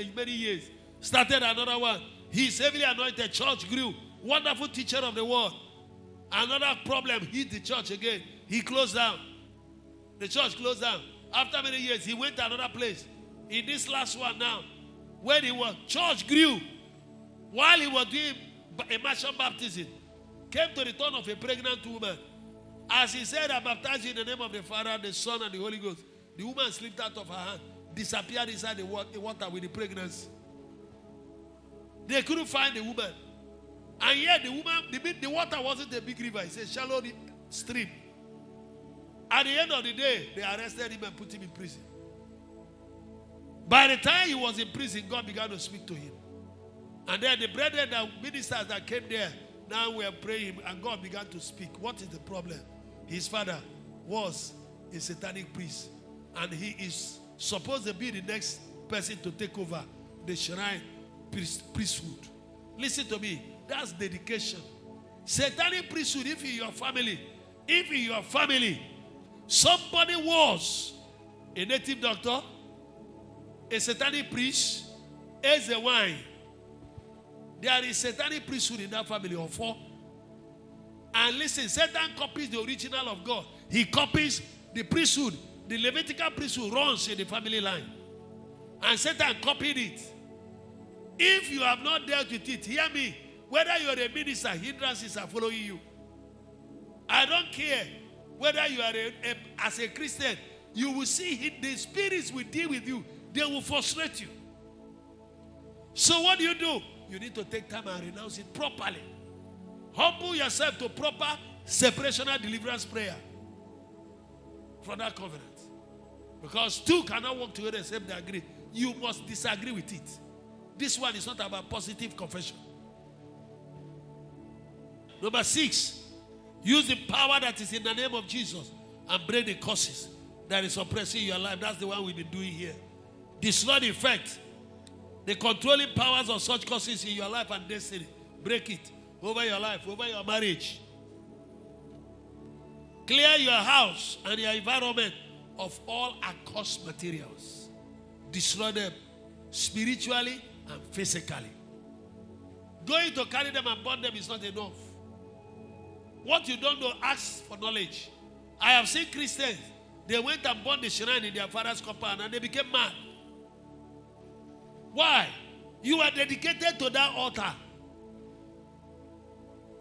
many years. started another one. He's heavily anointed. Church grew. Wonderful teacher of the word. Another problem hit the church again. He closed down. The church closed down. After many years, he went to another place. In this last one now, where he was, church grew. While he was doing immersion baptism, came to the turn of a pregnant woman. As he said, I baptize you in the name of the Father, the Son, and the Holy Ghost. The woman slipped out of her hand, disappeared inside the water with the pregnancy. They couldn't find the woman. And yet the woman, the water wasn't a big river. It's a shallow stream. At the end of the day, they arrested him and put him in prison. By the time he was in prison, God began to speak to him. And then the brethren, the ministers that came there, now we are praying, and God began to speak. What is the problem? His father was a satanic priest, and he is supposed to be the next person to take over the shrine priesthood. Listen to me. That's dedication. Satanic priesthood, if in your family, somebody was a native doctor, a satanic priest, as a wine, there is satanic priesthood in that family of four. And listen, Satan copies the original of God. He copies the priesthood. The Levitical priesthood runs in the family line. And Satan copied it. If you have not dealt with it, hear me. Whether you are a minister, hindrances are following you. I don't care whether you are as a Christian. You will see the spirits will deal with you. They will frustrate you. So what do? You need to take time and renounce it properly. Humble yourself to proper separational deliverance prayer from that covenant. Because two cannot work together except they agree. You must disagree with it. This one is not about positive confession. Number 6, use the power that is in the name of Jesus and break the curses that is oppressing your life. That's the one we've been doing here. Destroy the effect, the controlling powers of such curses in your life and destiny. Break it over your life, over your marriage. Clear your house and your environment of all accursed materials. Destroy them spiritually and physically. Going to carry them and burn them is not enough. What you don't know, ask for knowledge. I have seen Christians, they went and burned the shrine in their father's compound and they became mad. Why? You are dedicated to that altar.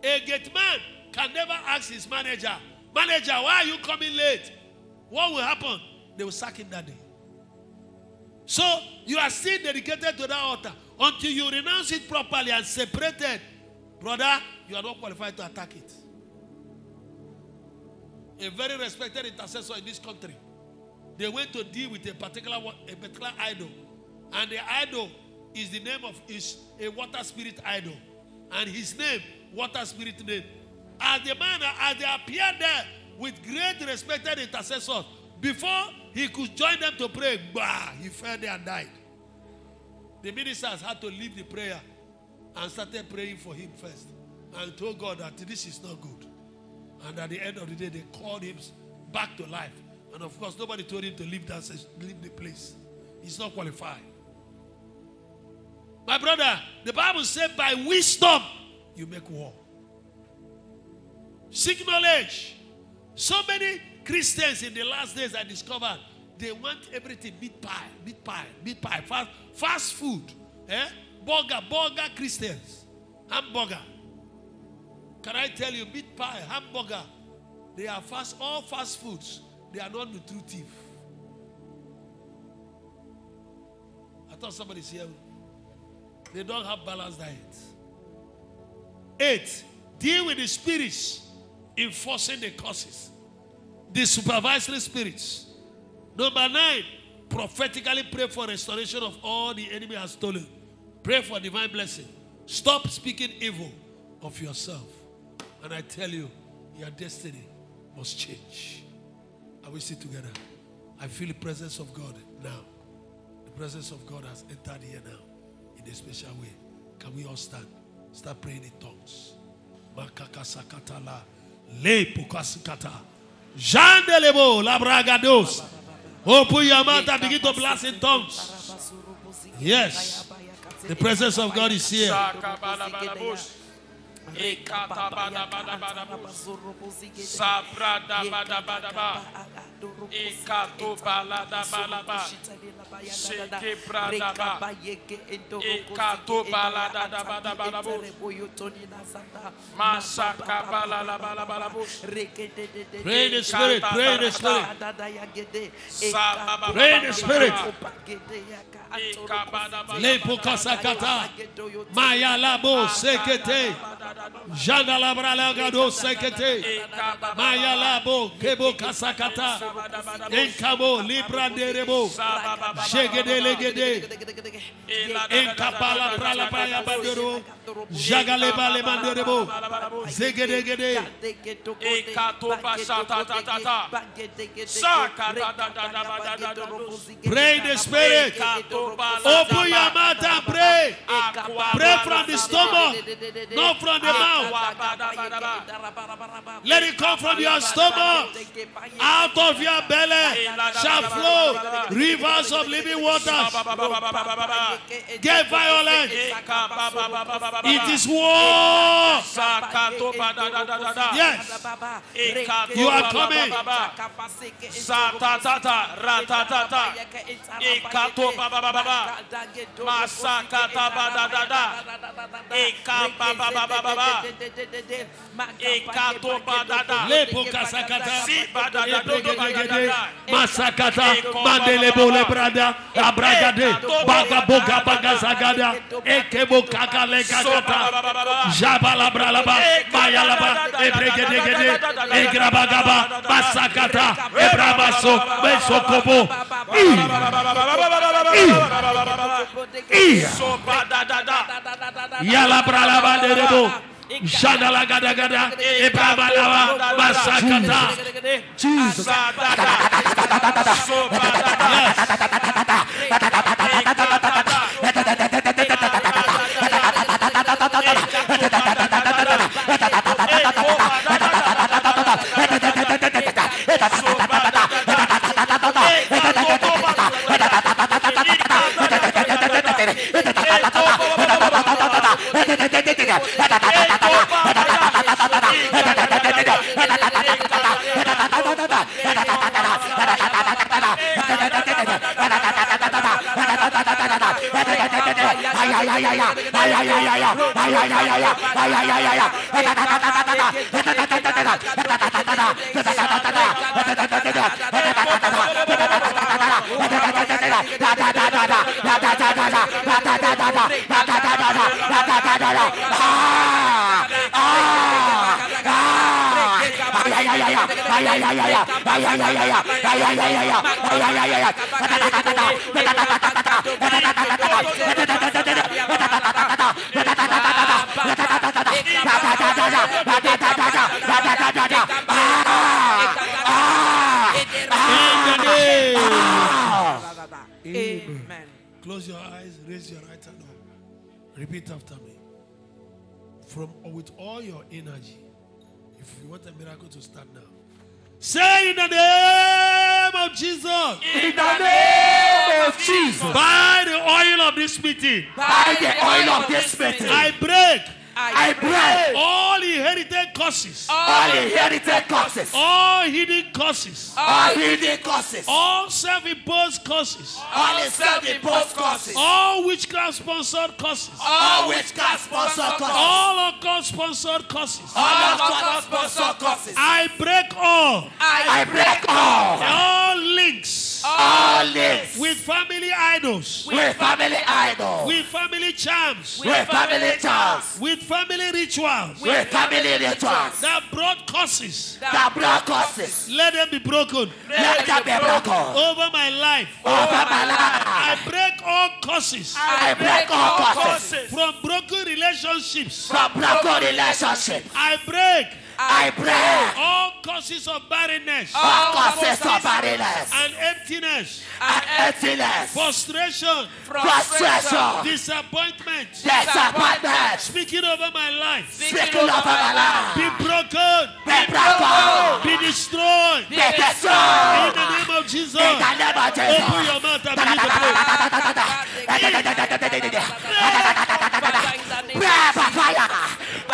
A gate man can never ask his manager, "Manager, why are you coming late?" What will happen? They will sack him that day. So, you are still dedicated to that altar. Until you renounce it properly and separate it, brother, you are not qualified to attack it. A very respected intercessor in this country, they went to deal with a particular idol. And the idol is the name of a water spirit idol. And his name, water spirit name. As the man, as they appeared there with great respected intercessors, before he could join them to pray, bah, he fell there and died. The ministers had to leave the prayer and started praying for him first. And told God that this is not good. And at the end of the day, they called him back to life. And of course, nobody told him to leave the place. He's not qualified. My brother, the Bible said, by wisdom, you make war. Seek knowledge. So many Christians in the last days I discovered, they want everything, meat pie, fast food, burger Christians, hamburger. Can I tell you, meat pie, hamburger, they are all fast foods, they are not nutritive. I thought somebody's here. They don't have balanced diet. 8, deal with the spirits enforcing the curses, the supervisory spirits. Number 9, prophetically pray for restoration of all the enemy has stolen. Pray for divine blessing. Stop speaking evil of yourself. And I tell you, your destiny must change. Are we still together? I feel the presence of God now. The presence of God has entered here now in a special way. Can we all stand? Start praying in tongues. Makakasakatala, lepukasikata, jandelebo, labragados. Open your mouth and begin to blast in tongues. Yes. The presence of God is here. Pray the Spirit, pray the Spirit, pray the Spirit. Lepokasakata Maya Labo Sekete Jandalabra Lagado Sekete Maya Labo Kebo Kasakata Enkabo Libra de Rebo Jegede Legede Enkapala Pralapaya Bandero Jagaleba Lebanderebo Zegedegede Ekatoba Satata Sakata. Pray the Spirit. Open your mouth and pray. Pray from the stomach, not from the mouth. Let it come from your stomach. Out of your belly shall flow rivers of living waters. Get violent. It is war. Yes. You are coming. Yala bralaba de rebo, jadala gada gada, ebraba lava, masakata. Jesus. Amen. Close your eyes, raise your right hand up. Repeat after me. With all your energy, if you want a miracle to start now, say in the name of Jesus. In the name of Jesus. By the oil of this meeting. By the oil of this meeting. I break. I pray all inherited curses, all hidden curses, all self-imposed curses, all witchcraft-sponsored curses, all occult-sponsored curses, I break all, all links, with family idols, with family charms, with family rituals, that brought curses, let them be broken, over my life, I break all curses, from broken relationships, I break. All causes of barrenness, and emptiness, frustration, disappointment, speaking over my life, be broken, be destroyed, in the name of of Jesus. Open your mouth and begin to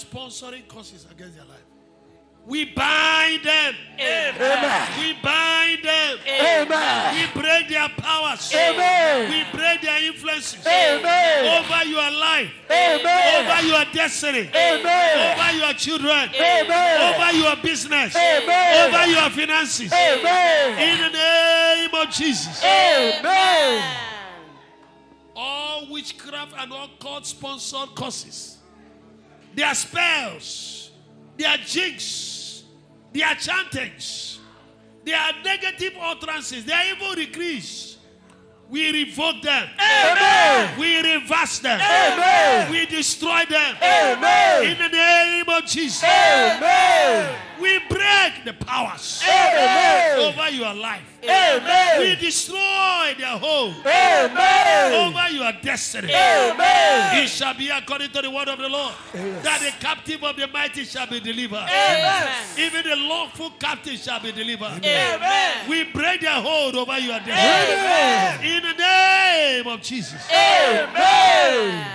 sponsoring causes against their life. We bind them. Amen. We bind them. Amen. We break their powers. Amen. We break their influences. Amen. Over your life. Amen. Over your destiny. Amen. Over your children. Amen. Over your business. Amen. Over your finances. Amen. In the name of Jesus. Amen. All witchcraft and all cult-sponsored causes, their spells, their jigs, their chantings, their negative utterances, their evil decrees, we revoke them. Amen. We reverse them. Amen. We destroy them. Amen. In the name of Jesus. Amen. We break the powers. Amen. Over your life. Amen. We destroy their home. Amen. Over your destiny. Amen. It shall be according to the word of the Lord, yes, that the captive of the mighty shall be delivered. Amen. Even the lawful captive shall be delivered. Amen. We break their hold over your destiny. Amen. In the name of Jesus. Amen.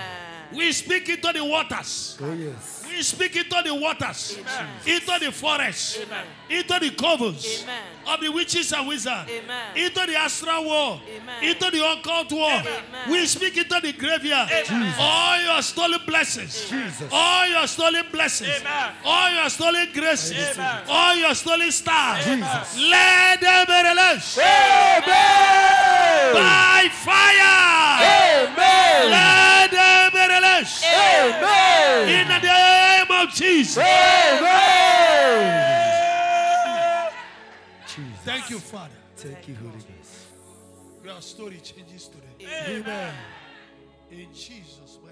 We speak into the waters. Oh, yes. We speak into the waters, amen, into the forest, amen, into the covers, amen, of the witches and wizards, amen, into the astral world, amen, into the occult world. Amen. We speak into the graveyard. Amen. All your stolen blessings, Jesus. All your stolen blessings, amen, all your stolen graces, amen, all your stolen stars, Jesus, let them be released, amen, by fire, amen, let them be released, amen, in the name of Jesus. Amen. Jesus. Thank you, Father. Thank you, Holy Ghost. Your story changes today. Amen. In Jesus' name.